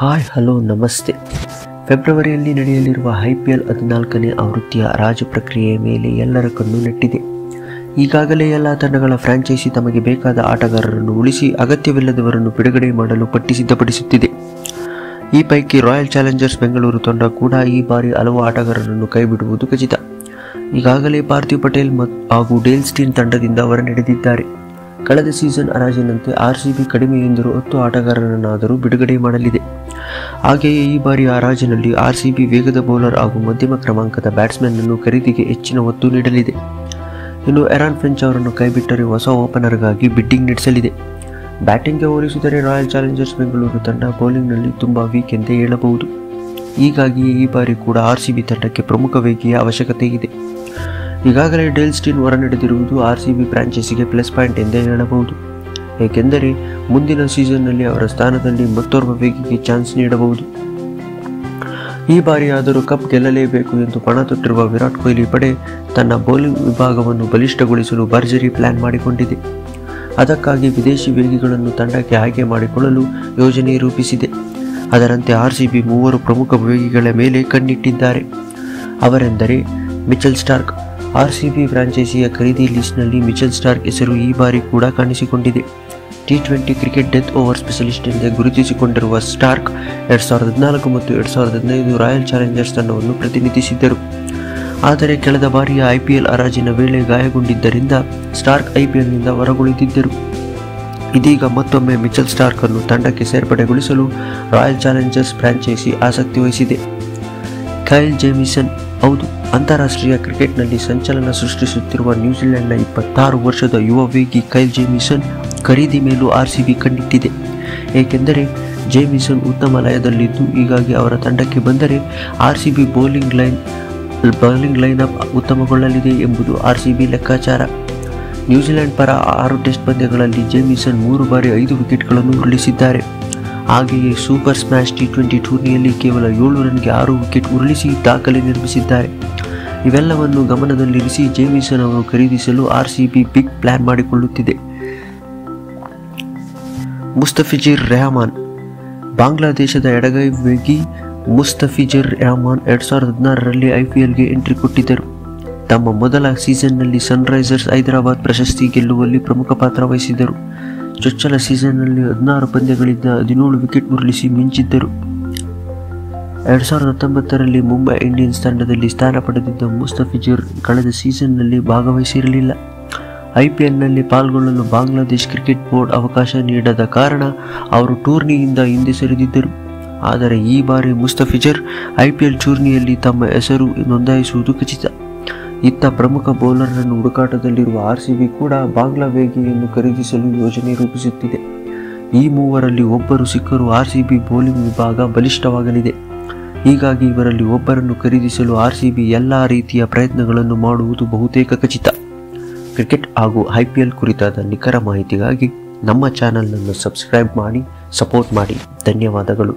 Hi hello ನಮಸ್ತೆ. ಫೆಬ್ರವರಿಯಲ್ಲಿ ನಡೆಯಲಿರುವ IPL 14ನೇ ಆವೃತ್ತಿಯ ರಾಜು ಪ್ರಕ್ರಿಯೆ ಮೇಲೆ ಎಲ್ಲರ ಕಣ್ಣು ನೆಟ್ಟಿದೆ. ಈಗಾಗಲೇ ಎಲ್ಲ ತಂಡಗಳ ಫ್ರಾಂಚೈಸಿ ತಮಗೆ ಬೇಕಾದ ಆಟಗಾರರನ್ನು ಉಳಿಸಿ ಅಗತ್ಯವಿಲ್ಲದವರನ್ನು ಬಿಡುಗಡೆ ಮಾಡಲು ಪಟ್ಟಿ ಸಿದ್ಧಪಡಿಸುತ್ತಿದೆ. ಈ ಪೈಕಿ ರಾಯಲ್ ಚಾಲೆಂಜರ್ಸ್ ಬೆಂಗಳೂರು ತಂಡ ಕೂಡ ಈ ಬಾರಿ ಹಲವು ಆಟಗಾರರನ್ನು ಕೈಬಿಡುವುದು ಖಚಿತ. ಈಗಾಗಲೇ ಪಾರ್ಥಿವ್ ಪಟೇಲ್ ಹಾಗೂ ಡೇಲ್ ಸ್ಟೀನ್ ತಂಡದಿಂದ ಹೊರ ನಡೆದಿದ್ದಾರೆ. ಕಳೆದ ಸೀಸನ್ ಹರಾಜಿನಂತೆ RCB ಕಡಿಮೆಯಿಂದರೂ 10 ಆಟಗಾರರನ್ನಾದರೂ ಬಿಡುಗಡೆ ಮಾಡಲಿದೆ. ಹಾಗೆಯೇ ಈ ಬಾರಿ ಹರಾಜಿನಲ್ಲಿ RCB ವೇಗದ ಬೌಲರ್ ಹಾಗೂ ಮಧ್ಯಮ ಕ್ರಮಾಂಕದ ಬ್ಯಾಟ್ಸ್ಮನ್ನನ್ನು ಖರೀದಿಗೆ ಹೆಚ್ಚಿನ ಒತ್ತು ನೀಡಲಿದೆ. ಇನ್ನು ಎರಾನ್ ಫೆಂಚ್ ಅವರನ್ನು ಕೈಬಿಟ್ಟರೆ ಹೊಸ ಓಪನರ್ಗಾಗಿ ಬಿಡ್ಡಿಂಗ್ ನಡೆಸಲಿದೆ. ಬ್ಯಾಟಿಂಗ್ಗೆ ಹೋಲಿಸಿದರೆ ರಾಯಲ್ ಚಾಲೆಂಜರ್ಸ್ ಬೆಂಗಳೂರು ತಂಡ ಬೌಲಿಂಗ್ನಲ್ಲಿ ತುಂಬ ವೀಕ್ ಎಂದೇ ಹೇಳಬಹುದು. ಹೀಗಾಗಿಯೇ ಈ ಬಾರಿ ಕೂಡ RCB ತಂಡಕ್ಕೆ ಪ್ರಮುಖ ವೇಗಿಯ ಅವಶ್ಯಕತೆ ಇದೆ. ಈಗಾಗಲೇ ಡೇಲ್ ಸ್ಟೀನ್ ಹೊರ ನಡೆದಿರುವುದು RCB ಫ್ರಾಂಚೈಸಿಗೆ ಪ್ಲಸ್ ಪಾಯಿಂಟ್ ಎಂದೇ ಹೇಳಬಹುದು. ಏಕೆಂದರೆ ಮುಂದಿನ ಸೀಸನ್ನಲ್ಲಿ ಅವರ ಸ್ಥಾನದಲ್ಲಿ ಮತ್ತೋರ್ವ ವೇಗಿಗೆ ಚಾನ್ಸ್ ನೀಡಬಹುದು. ಈ ಬಾರಿಯಾದರೂ ಕಪ್ ಗೆಲ್ಲಲೇಬೇಕು ಎಂದು ಪಣ ತೊಟ್ಟಿರುವ ವಿರಾಟ್ ಕೊಹ್ಲಿ ಪಡೆ ತನ್ನ ಬೌಲಿಂಗ್ ವಿಭಾಗವನ್ನು ಬಲಿಷ್ಠಗೊಳಿಸಲು ಭರ್ಜರಿ ಪ್ಲಾನ್ ಮಾಡಿಕೊಂಡಿದೆ. ಅದಕ್ಕಾಗಿ ವಿದೇಶಿ ವೇಗಿಗಳನ್ನು ತಂಡಕ್ಕೆ ಆಯ್ಕೆ ಮಾಡಿಕೊಳ್ಳಲು ಯೋಜನೆ ರೂಪಿಸಿದೆ. ಅದರಂತೆ RCB 3 ಪ್ರಮುಖ ವೇಗಿಗಳ ಮೇಲೆ ಕಣ್ಣಿಟ್ಟಿದ್ದಾರೆ. ಅವರೆಂದರೆ ಮಿಚೆಲ್ ಸ್ಟಾರ್ಕ್. RCB ಫ್ರಾಂಚೈಸಿಯ ಖರೀದಿ ಲಿಸ್ಟ್ನಲ್ಲಿ ಮಿಚೆಲ್ ಸ್ಟಾರ್ಕ್ ಹೆಸರು ಈ ಬಾರಿ ಕೂಡ ಕಾಣಿಸಿಕೊಂಡಿದೆ. T20 cricket death over specialist ಎಂದೇ ಗುರುತಿಸಿಕೊಂಡಿರುವ ಸ್ಟಾರ್ಕ್ 2014 ಮತ್ತು 2015 ರಾಯಲ್ ಚಾಲೆಂಜರ್ಸ್ ತಂಡವನ್ನು ಪ್ರತಿನಿಧಿಸಿದ್ದರು. ಆದರೆ ಕಳೆದ ಬಾರಿಯ IPL ಹರಾಜಿನ ವೇಳೆ ಗಾಯಗೊಂಡಿದ್ದರಿಂದ ಸ್ಟಾರ್ಕ್ IPLನಿಂದ ಹೊರಗುಳಿದಿದ್ದರು. ಇದೀಗ ಮತ್ತೊಮ್ಮೆ ಮಿಚೆಲ್ ಸ್ಟಾರ್ಕ್ ಅನ್ನು ತಂಡಕ್ಕೆ ಸೇರ್ಪಡೆಗೊಳಿಸಲು ರಾಯಲ್ ಚಾಲೆಂಜರ್ಸ್ ಫ್ರಾಂಚೈಸಿ ಆಸಕ್ತಿ ವಹಿಸಿದೆ. ಕೈಲ್ ಜೇಮಿಸನ್, ಹೌದು, ಅಂತಾರಾಷ್ಟ್ರೀಯ ಕ್ರಿಕೆಟ್ನಲ್ಲಿ ಸಂಚಲನ ಸೃಷ್ಟಿಸುತ್ತಿರುವ ನ್ಯೂಜಿಲೆಂಡ್ನ 26 ವರ್ಷದ ಯುವ ವೇಗಿ ಕೈಲ್ ಜೇಮಿಸನ್ ಖರೀದಿ ಮೇಲೂ RCB ಕಣ್ಣಿಟ್ಟಿದೆ. ಏಕೆಂದರೆ ಜೇಮಿಸನ್ ಉತ್ತಮ ಲಯದಲ್ಲಿದ್ದು ಹೀಗಾಗಿ ಅವರ ತಂಡಕ್ಕೆ ಬಂದರೆ RCB ಬೌಲಿಂಗ್ ಲೈನ್ಅಪ್ ಉತ್ತಮಗೊಳ್ಳಲಿದೆ ಎಂಬುದು RCB ಲೆಕ್ಕಾಚಾರ. ನ್ಯೂಜಿಲೆಂಡ್ ಪರ 6 ಟೆಸ್ಟ್ ಪಂದ್ಯಗಳಲ್ಲಿ ಜೇಮಿಸನ್ 3 ಬಾರಿ 5 ವಿಕೆಟ್ಗಳನ್ನು ಉರುಳಿಸಿದ್ದಾರೆ. ಹಾಗೆಯೇ ಸೂಪರ್ ಸ್ಮ್ಯಾಶ್ T20 ಟೂರ್ನಿಯಲ್ಲಿ ಕೇವಲ 7 ರನ್ಗೆ 6 ವಿಕೆಟ್ ಉರುಳಿಸಿ ದಾಖಲೆ ನಿರ್ಮಿಸಿದ್ದಾರೆ. ಇವೆಲ್ಲವನ್ನು ಗಮನದಲ್ಲಿರಿಸಿ ಜೇಮಿಸನ್ ಅವರು ಖರೀದಿಸಲು RCB ಬಿಗ್ ಪ್ಲಾನ್ ಮಾಡಿಕೊಳ್ಳುತ್ತಿದೆ. ಮುಸ್ತಫಿಜುರ್ ರೆಹಮಾನ್, ಬಾಂಗ್ಲಾದೇಶದ ಎಡಗೈ ವೇಗಿ ಮುಸ್ತಫಿಜುರ್ ರೆಹಮಾನ್ 2016ರಲ್ಲಿ IPLಗೆ ಎಂಟ್ರಿ ಕೊಟ್ಟಿದ್ದರು. ತಮ್ಮ ಮೊದಲ ಸೀಸನ್ನಲ್ಲಿ ಸನ್ರೈಸರ್ಸ್ ಹೈದರಾಬಾದ್ ಪ್ರಶಸ್ತಿ ಗೆಲ್ಲುವಲ್ಲಿ ಪ್ರಮುಖ ಪಾತ್ರ ವಹಿಸಿದರು. ಚೊಚ್ಚಲ ಸೀಸನ್ನಲ್ಲಿ 16 ಪಂದ್ಯಗಳಿಂದ 17 ವಿಕೆಟ್ ಉರುಳಿಸಿ ಮಿಂಚಿದ್ದರು. 2019ರಲ್ಲಿ ಮುಂಬೈ ಇಂಡಿಯನ್ಸ್ ತಂಡದಲ್ಲಿ ಸ್ಥಾನ ಪಡೆದಿದ್ದ ಮುಸ್ತಫಿಜುರ್ ಕಳೆದ ಸೀಸನ್ನಲ್ಲಿ ಭಾಗವಹಿಸಿರಲಿಲ್ಲ. IPLನಲ್ಲಿ ಪಾಲ್ಗೊಳ್ಳಲು ಬಾಂಗ್ಲಾದೇಶ್ ಕ್ರಿಕೆಟ್ ಬೋರ್ಡ್ ಅವಕಾಶ ನೀಡದ ಕಾರಣ ಅವರು ಟೂರ್ನಿಯಿಂದ ಹಿಂದೆ ಸರಿದಿದ್ದರು. ಆದರೆ ಈ ಬಾರಿ ಮುಸ್ತಫಿಜುರ್ IPL ಟೂರ್ನಿಯಲ್ಲಿ ತಮ್ಮ ಹೆಸರು ನೋಂದಾಯಿಸುವುದು ಖಚಿತ. ಇತ್ತ ಪ್ರಮುಖ ಬೌಲರ್ರನ್ನು ಹುಡುಕಾಟದಲ್ಲಿರುವ RCB ಕೂಡ ಬಾಂಗ್ಲಾ ವೇಗಿಯನ್ನು ಖರೀದಿಸಲು ಯೋಜನೆ ರೂಪಿಸುತ್ತಿದೆ. ಈ 3 ಒಬ್ಬರು ಸಿಕ್ಕರೂ RCB ಬೌಲಿಂಗ್ ವಿಭಾಗ ಬಲಿಷ್ಠವಾಗಲಿದೆ. ಹೀಗಾಗಿ ಇವರಲ್ಲಿ ಒಬ್ಬರನ್ನು ಖರೀದಿಸಲು RCB ಎಲ್ಲ ರೀತಿಯ ಪ್ರಯತ್ನಗಳನ್ನು ಮಾಡುವುದು ಬಹುತೇಕ ಖಚಿತ. ಕ್ರಿಕೆಟ್ ಹಾಗೂ IPL ಕುರಿತಾದ ನಿಖರ ಮಾಹಿತಿಗಾಗಿ ನಮ್ಮ ಚಾನಲನ್ನು ಸಬ್ಸ್ಕ್ರೈಬ್ ಮಾಡಿ ಸಪೋರ್ಟ್ ಮಾಡಿ. ಧನ್ಯವಾದಗಳು.